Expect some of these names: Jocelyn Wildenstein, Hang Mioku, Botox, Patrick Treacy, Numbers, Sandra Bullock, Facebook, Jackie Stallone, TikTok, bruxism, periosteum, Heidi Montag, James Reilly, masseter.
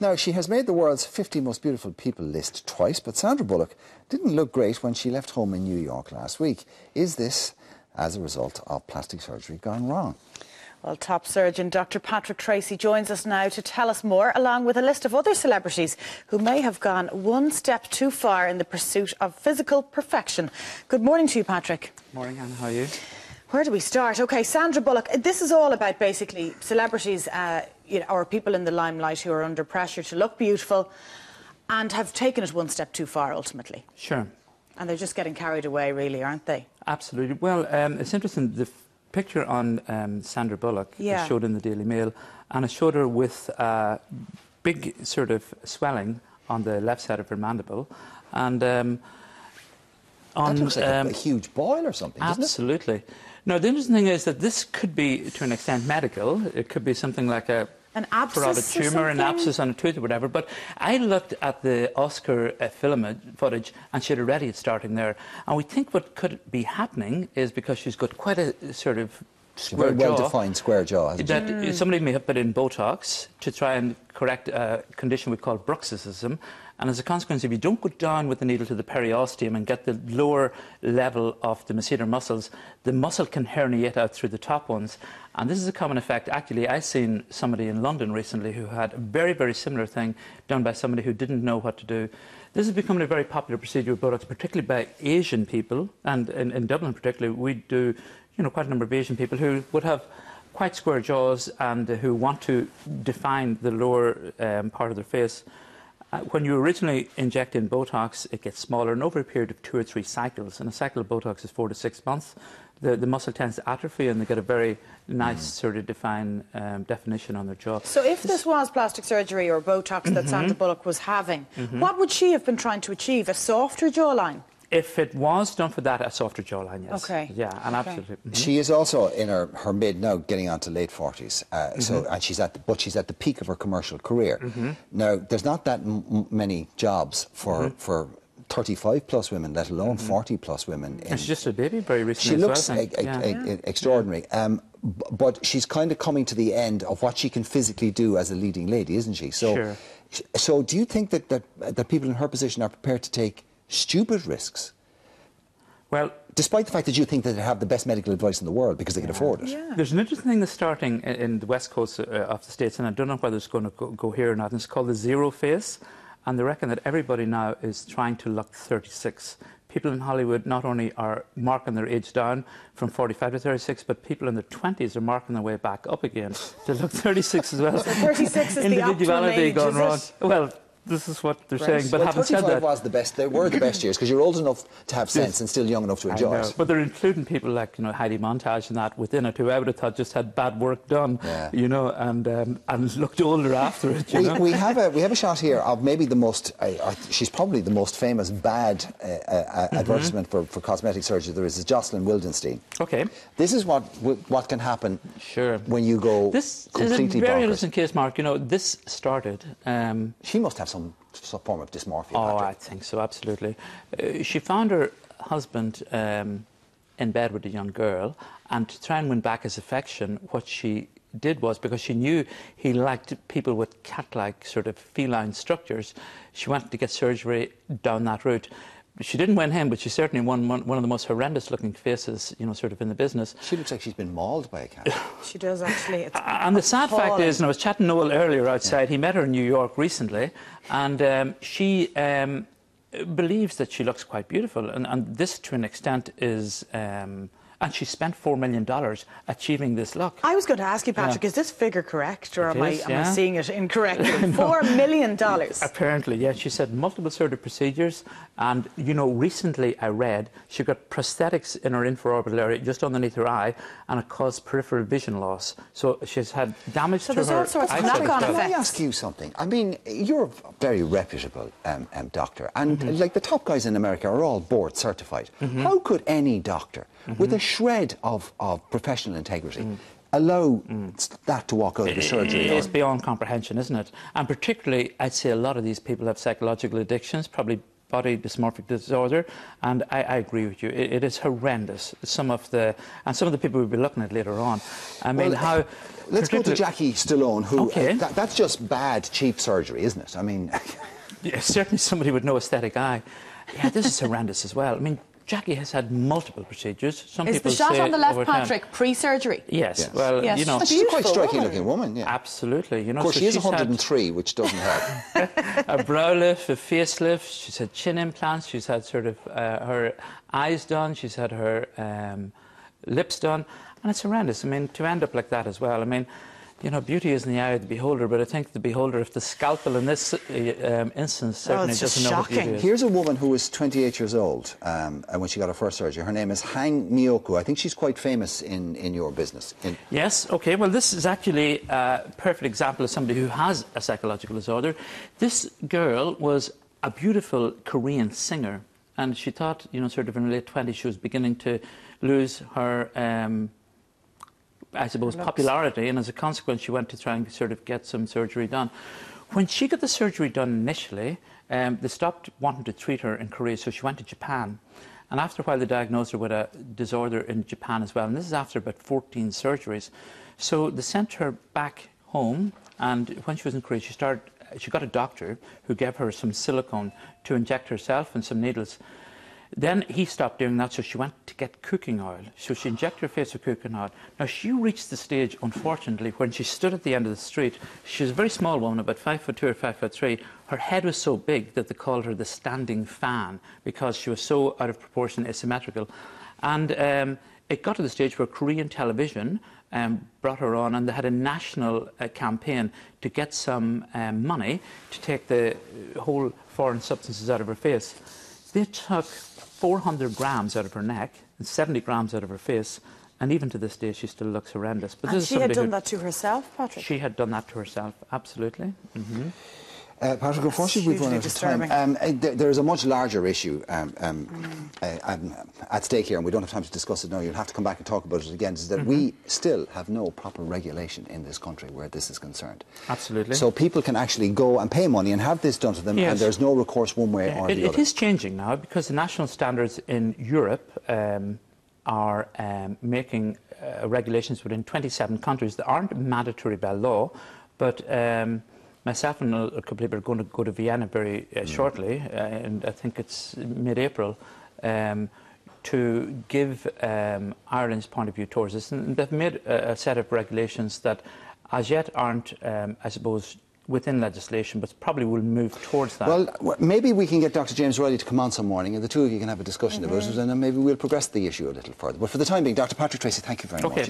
Now, she has made the world's 50 most beautiful people list twice, but Sandra Bullock didn't look great when she left home in New York last week. Is this as a result of plastic surgery gone wrong? Well, top surgeon Dr. Patrick Treacy joins us now to tell us more, along with a list of other celebrities who may have gone one step too far in the pursuit of physical perfection. Good morning to you, Patrick. Morning, Anne. How are you? Where do we start? OK, Sandra Bullock, this is all about basically celebrities or people in the limelight who are under pressure to look beautiful and have taken it one step too far, ultimately. Sure. And they're just getting carried away, really, aren't they? Absolutely. Well, it's interesting. The picture on Sandra Bullock is showed in the Daily Mail, and it showed her with big sort of swelling on the left side of her mandible. And that looks like a huge boil or something, doesn't it? Absolutely. Now, the interesting thing is that this could be, to an extent, medical. It could be something like an abscess, a tumour, an abscess on a tooth or whatever. But I looked at the Oscar footage, and she had already starting there. And we think what could be happening is because she's got quite a sort of square jaw, well-defined square jaw. That somebody may have put in Botox to try and correct a condition we call bruxism. And as a consequence, if you don't go down with the needle to the periosteum and get the lower level of the masseter muscles, the muscle can herniate out through the top ones. And this is a common effect. Actually, I've seen somebody in London recently who had a very, very similar thing done by somebody who didn't know what to do. This is becoming a very popular procedure with Botox, particularly by Asian people. And in Dublin particularly, we do quite a number of Asian people who would have quite square jaws and who want to define the lower part of their face. When you originally inject in Botox, it gets smaller, and over a period of 2 or 3 cycles, and a cycle of Botox is 4 to 6 months, the muscle tends to atrophy, and they get a very nice sort of definition on their jaw. So if this was plastic surgery or Botox that Sandra Bullock was having, what would she have been trying to achieve? A softer jawline? If it was done for that, a softer jawline, yes. Okay. Yeah, and absolutely. She is also in her mid now, getting on to late 40s. So, and she's at the peak of her commercial career. Now, there's not that many jobs for 35-plus women, let alone 40-plus women. And she's just a baby very recently. She looks extraordinary. But she's kind of coming to the end of what she can physically do as a leading lady, isn't she? So, so do you think that people in her position are prepared to take stupid risks? Well, despite the fact that you think that they have the best medical advice in the world because they can afford it. Yeah. There's an interesting thing that's starting in the west coast of the States, and I don't know whether it's going to go here or not, and it's called the zero face, and they reckon that everybody now is trying to look 36. People in Hollywood not only are marking their age down from 45 to 36, but people in their 20s are marking their way back up again to look 36 as well. So 36 is the optimal age, gone wrong. Well, this is what they're saying, but well, having said that, they were the best years because you're old enough to have sense and still young enough to enjoy it. But they're including people like Heidi Montag and that within it, who I would have thought just had bad work done, and looked older after it. We have a shot here of maybe the most. She's probably the most famous bad advertisement for cosmetic surgery there is Jocelyn Wildenstein. Okay, this is what can happen. Sure, when you go completely bonkers. This is a very interesting case, Mark. This started. She must have some form of dysmorphia. Oh, Patrick. I think so, absolutely. She found her husband in bed with a young girl, and to try and win back his affection, what she did was, because she knew he liked people with cat-like sort of feline structures, she went to get surgery down that route. She didn't win him, but she certainly won one of the most horrendous-looking faces, sort of in the business. She looks like she's been mauled by a cat. She does, actually. It's and the sad fact is, and I was chatting to Noel earlier outside, he met her in New York recently, and she believes that she looks quite beautiful, and this, to an extent, is... and she spent $4 million achieving this look. I was going to ask you, Patrick, is this figure correct, or am I seeing it incorrectly? $4 million? Apparently, yes. Yeah. She said multiple sort of procedures, and, recently I read she got prosthetics in her infraorbital area just underneath her eye, and it caused peripheral vision loss. So she's had damage to her... So there's all sorts of knock-on effects. Can I ask you something? I mean, you're a very reputable doctor, and like the top guys in America are all board-certified. How could any doctor... with a shred of professional integrity, allow that to walk out of the surgery? It's beyond comprehension, isn't it? And particularly, I'd say a lot of these people have psychological addictions, probably body dysmorphic disorder, and I agree with you. It is horrendous. Some of the people we'll be looking at later on. I mean, let's go to Jackie Stallone, who that's just bad, cheap surgery, isn't it? I mean, yeah, certainly somebody with no aesthetic eye. Yeah, this is horrendous as well. I mean, Jackie has had multiple procedures. Is the shot on the left, Patrick, pre-surgery? Yes. Well, you know, she's a quite striking-looking woman. Yeah. Absolutely. You know, of course, she is 103, which doesn't help. A brow lift, a facelift. She's had chin implants. She's had sort of her eyes done. She's had her lips done, and it's horrendous. I mean, to end up like that as well. I mean, you know, beauty is in the eye of the beholder, but I think the beholder, if the scalpel in this instance, certainly doesn't know what beauty is. Here's a woman who was 28 years old when she got her first surgery. Her name is Hang Mioku. I think she's quite famous in your business. Yes, okay. Well, this is actually a perfect example of somebody who has a psychological disorder. This girl was a beautiful Korean singer, and she thought, you know, sort of in her late 20s, she was beginning to lose her... I suppose, popularity, and as a consequence she went to try and sort of get some surgery done. When she got the surgery done initially, they stopped wanting to treat her in Korea, so she went to Japan. And after a while they diagnosed her with a disorder in Japan as well, and this is after about 14 surgeries. So they sent her back home, and when she was in Korea she got a doctor who gave her some silicone to inject herself and some needles. Then he stopped doing that, so she went to get cooking oil. So she injected her face with cooking oil. Now, she reached the stage, unfortunately, when she stood at the end of the street. She was a very small woman, about 5'2" or 5'3". Her head was so big that they called her the standing fan because she was so out of proportion, asymmetrical. And it got to the stage where Korean television brought her on, and they had a national campaign to get some money to take the whole foreign substances out of her face. They took 400 grams out of her neck and 70 grams out of her face, and even to this day she still looks horrendous. But and she had done that to herself, Patrick? She had done that to herself, absolutely. Mm-hmm. Patrick, unfortunately, we've run out of time. There is a much larger issue at stake here, and we don't have time to discuss it now. You'll have to come back and talk about it again. Is that we still have no proper regulation in this country where this is concerned. Absolutely. So people can actually go and pay money and have this done to them, and there's no recourse one way or the other. It is changing now because the national standards in Europe are making regulations within 27 countries that aren't mandatory by law, but. Myself and a couple of people are going to go to Vienna very shortly, and I think it's mid-April, to give Ireland's point of view towards this. And they've made a set of regulations that as yet aren't, I suppose, within legislation, but probably will move towards that. Well, maybe we can get Dr. James Reilly to come on some morning, and the two of you can have a discussion about it, and then maybe we'll progress the issue a little further. But for the time being, Dr. Patrick Treacy, thank you very much.